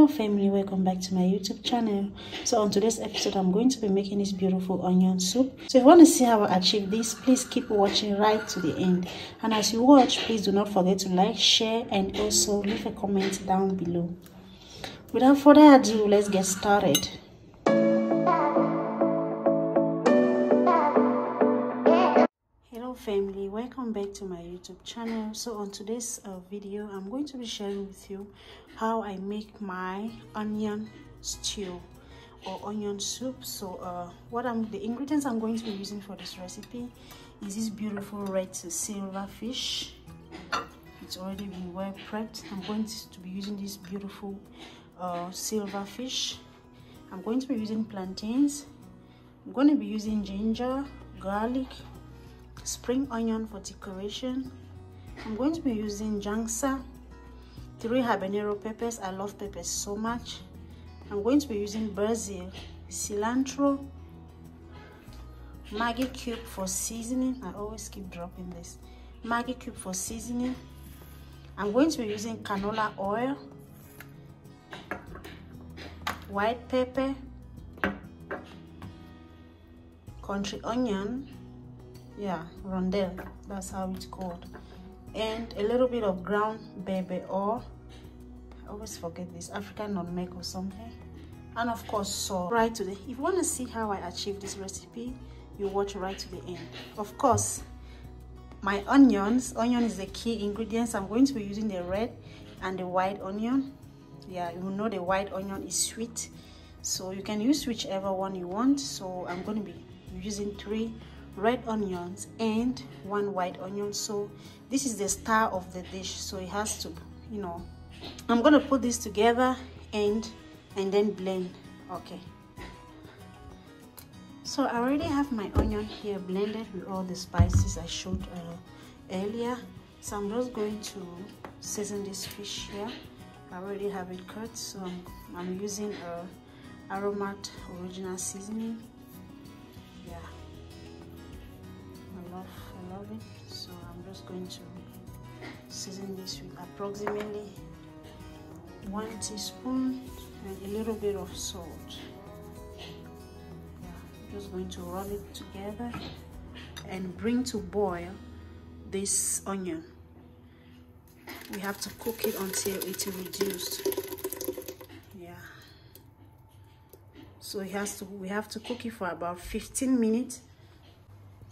Hello family, welcome back to my YouTube channel. So on today's episode I'm going to be making this beautiful onion soup. So if you want to see how I achieve this, please keep watching right to the end, and as you watch, please do not forget to like, share, and also leave a comment down below. Without further ado, let's get started. Hello family, welcome back to my YouTube channel. So on today's video I'm going to be sharing with you how I make my onion stew or onion soup. So the ingredients I'm going to be using for this recipe is this beautiful red silver fish. It's already been well prepped. I'm going to be using this beautiful silver fish. I'm going to be using plantains. I'm going to be using ginger, garlic, spring onion for decoration. I'm going to be using jangsa, 3 habanero peppers. I love peppers so much. I'm going to be using basil, cilantro, maggie cube for seasoning. I always keep dropping this. Maggie cube for seasoning. I'm going to be using canola oil, white pepper, country onion, rondelle, that's how it's called, and a little bit of ground baby, or I always forget this, African nutmeg or something, and of course salt. Right to the, if you want to see how I achieve this recipe, you watch right to the end. Of course, my onion is the key ingredients. I'm going to be using the red and the white onion. You know the white onion is sweet, so you can use whichever one you want. So I'm going to be using 3 red onions and 1 white onion. So this is the star of the dish, so it has to, you know, I'm gonna put this together and then blend. Okay, so I already have my onion here blended with all the spices I showed earlier. So I'm just going to season this fish here. I already have it cut, so I'm using Aromat Original seasoning. I love it. So I'm just going to season this with approximately 1 teaspoon and a little bit of salt. I'm just going to rub it together and bring to boil this onion. We have to cook it until it's reduced. So we have to cook it for about 15 minutes.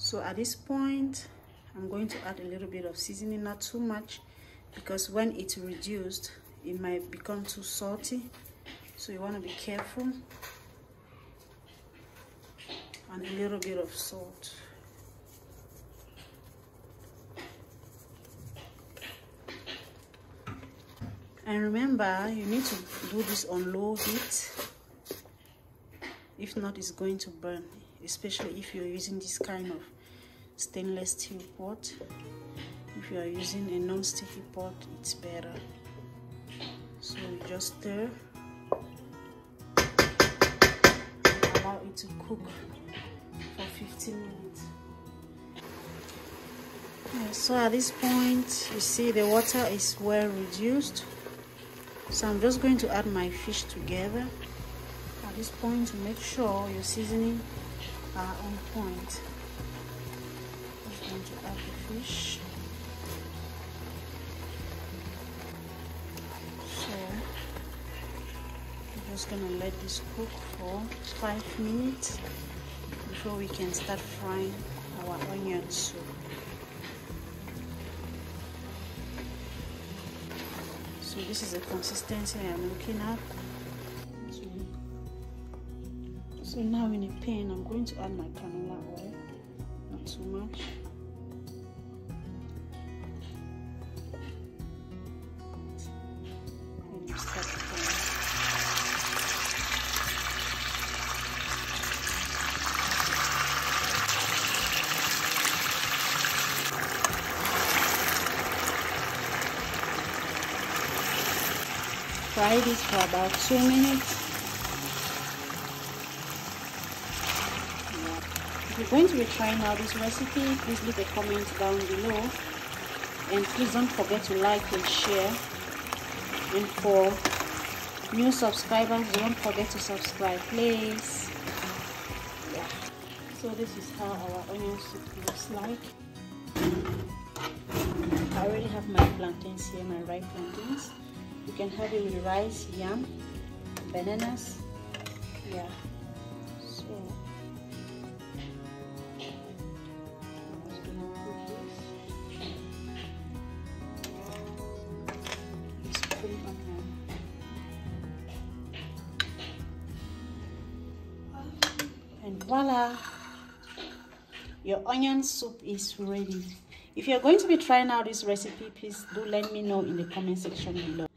So at this point, I'm going to add a little bit of seasoning, not too much, because when it's reduced, it might become too salty. So you want to be careful. And a little bit of salt. And remember, you need to do this on low heat. If not, it's going to burn, especially if you're using this kind of stainless steel pot. If you are using a non-sticky pot, it's better. So you just stir and allow it to cook for 15 minutes. So at this point, you see the water is well reduced. So I'm just going to add my fish together. At this point, to make sure your seasoning are on point. I'm just going to add the fish. So I'm just gonna let this cook for 5 minutes before we can start frying our onion soup. So this is the consistency I'm looking at. So now in a pan, I'm going to add my canola oil, not too much. And just start frying. Fry this for about 2 minutes. If you're going to be trying out this recipe, please leave a comment down below, and please don't forget to like and share. And for new subscribers, don't forget to subscribe, please. Yeah. So this is how our onion soup looks like. I already have my plantains here, my ripe plantains. You can have it with rice, yam, bananas. Yeah. So I'm just gonna put this. Let's put it on. And voila, your onion soup is ready. If you're going to be trying out this recipe, please do let me know in the comment section below.